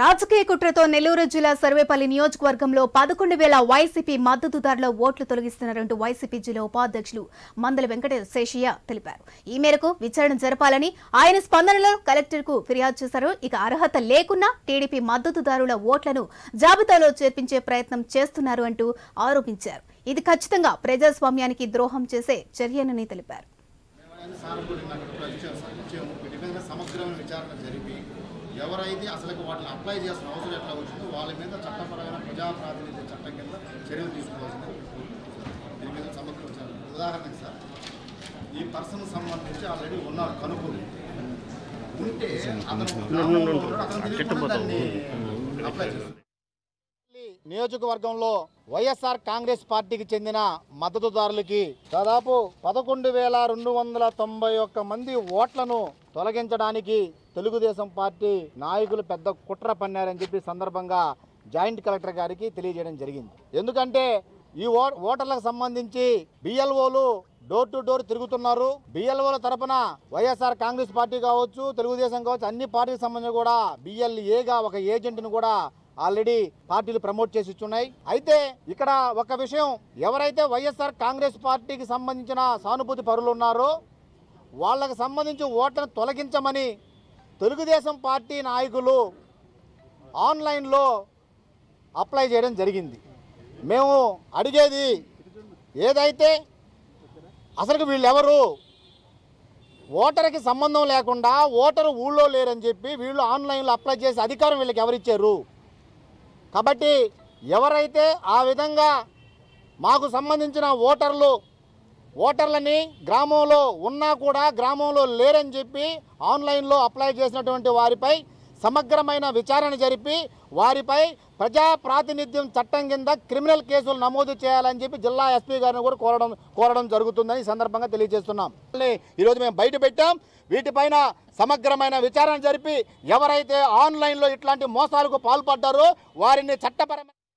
రాజకీయ కుట్రతో నెల్లూరు జిల్లా సర్వేపల్లి నియోజకవర్గంలో 11000 వైసీపీ మద్దతుదారుల ఓట్లు తొలగిస్తున్నారంటూ వైసీపీ జిల్లా ఉపాధ్యక్షులు మందల వెంకటశేషయ్య తెలిపారు. ఈ మేరకు విచారణ జరపాలని ఆయన స్పందనలో కలెక్టర్కు ఫిర్యాదు చేశారు. ఇక అర్హత లేకున్నా టీడీపీ మద్దతుదారుల ఓట్లను జాబితాలో చేర్పించే ప్రయత్నం చేస్తున్నారు అంటూ ఆరోపించారు. ఇది ఖచ్చితంగా ప్రజాస్వామ్యానికి ద్రోహం చేసే చర్యనని తెలిపారు. ఎవరైతే అసలు వాటిని అప్లై చేసిన అవసరం ఎట్లా వచ్చిందో వాళ్ళ మీద చట్టపరమైన ప్రజాప్రాతినిధ్య చట్టం కింద చర్యలు తీసుకోవాల్సింది దీని మీద సమర్పించాలి. ఉదాహరణకి సార్, ఈ పర్సన్ సంబంధించి ఆల్రెడీ ఉన్నారు కనుక్కొని ఉంటే నియోజకవర్గంలో వైఎస్ఆర్ కాంగ్రెస్ పార్టీకి చెందిన మద్దతుదారులకి దాదాపు 11291 మంది ఓట్లను తొలగించడానికి తెలుగుదేశం పార్టీ నాయకులు పెద్ద కుట్ర పన్నారని చెప్పి సందర్భంగా జాయింట్ కలెక్టర్ గారికి తెలియజేయడం జరిగింది. ఎందుకంటే ఈ ఓటర్లకు సంబంధించి బిఎల్ఓలు డోర్ టు డోర్ తిరుగుతున్నారు. బిఎల్ఓల తరపున వైఎస్ఆర్ కాంగ్రెస్ పార్టీ కావచ్చు, తెలుగుదేశం కావచ్చు, అన్ని పార్టీకి సంబంధించి కూడా బిఎల్ఏగా ఒక ఏజెంట్ను కూడా ఆల్రెడీ పార్టీలు ప్రమోట్ చేసి ఇచ్చున్నాయి. అయితే ఇక్కడ ఒక విషయం, ఎవరైతే వైఎస్ఆర్ కాంగ్రెస్ పార్టీకి సంబంధించిన సానుభూతి పరులు ఉన్నారో వాళ్ళకు సంబంధించి ఓట్లను తొలగించమని తెలుగుదేశం పార్టీ నాయకులు ఆన్లైన్లో అప్లై చేయడం జరిగింది. మేము అడిగేది ఏదైతే అసలు వీళ్ళెవరు, ఓటర్కి సంబంధం లేకుండా ఓటరు ఊళ్ళో లేరని చెప్పి వీళ్ళు ఆన్లైన్లో అప్లై చేసే అధికారం వీళ్ళకి ఎవరిచ్చారు? కాబట్టి ఎవరైతే ఆ విధంగా మాకు సంబంధించిన ఓటర్లని గ్రామంలో ఉన్నా కూడా గ్రామంలో లేరని చెప్పి ఆన్లైన్లో అప్లై చేసినటువంటి వారిపై సమగ్రమైన విచారణ జరిపి వారిపై ప్రజాప్రాతినిధ్యం చట్టం కింద క్రిమినల్ కేసులు నమోదు చేయాలని చెప్పి జిల్లా ఎస్పీ గారిని కూడా కోరడం జరుగుతుందని ఈ సందర్భంగా తెలియజేస్తున్నాం. ఈరోజు మేము బయట పెట్టాం. వీటిపైన సమగ్రమైన విచారణ జరిపి ఎవరైతే ఆన్లైన్లో ఇట్లాంటి మోసాలకు పాల్పడ్డారో వారిని చట్టపరమైన